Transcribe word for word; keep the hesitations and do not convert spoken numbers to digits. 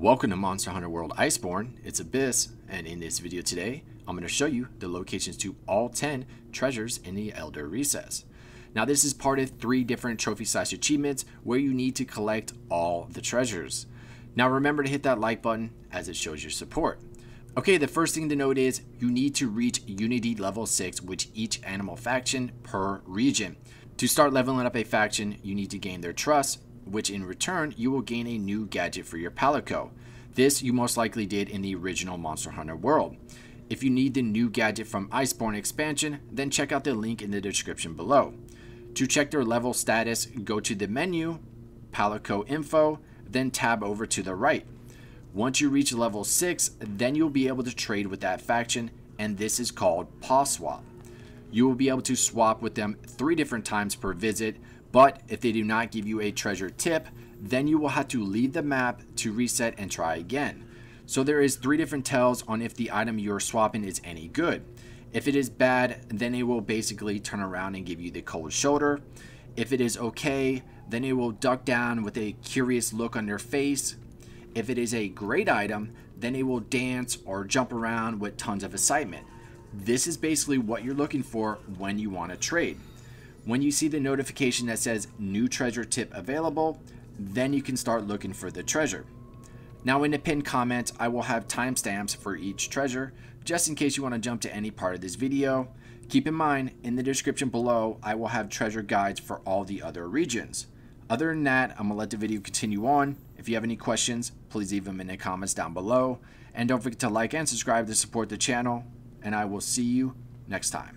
Welcome to Monster Hunter World Iceborne, it's Abyss, and in this video today, I'm going to show you the locations to all ten treasures in the Elder Recess. Now this is part of three different trophy slash achievements where you need to collect all the treasures. Now remember to hit that like button as it shows your support. Okay, the first thing to note is you need to reach Unity level six with each animal faction per region. To start leveling up a faction, you need to gain their trust, which in return, you will gain a new gadget for your Palico. This you most likely did in the original Monster Hunter World. If you need the new gadget from Iceborne expansion, then check out the link in the description below. To check their level status, go to the menu, Palico info, then tab over to the right. Once you reach level six, then you'll be able to trade with that faction, and this is called Paw Swap. You will be able to swap with them three different times per visit, but if they do not give you a treasure tip, then you will have to leave the map to reset and try again. So there is three different tells on if the item you're swapping is any good. If it is bad, then it will basically turn around and give you the cold shoulder. If it is okay, then it will duck down with a curious look on their face. If it is a great item, then it will dance or jump around with tons of excitement. This is basically what you're looking for when you want to trade. When you see the notification that says new treasure tip available, then you can start looking for the treasure. Now in the pinned comments, I will have timestamps for each treasure, just in case you want to jump to any part of this video. Keep in mind, in the description below, I will have treasure guides for all the other regions. Other than that, I'm going to let the video continue on. If you have any questions, please leave them in the comments down below. And don't forget to like and subscribe to support the channel. And I will see you next time.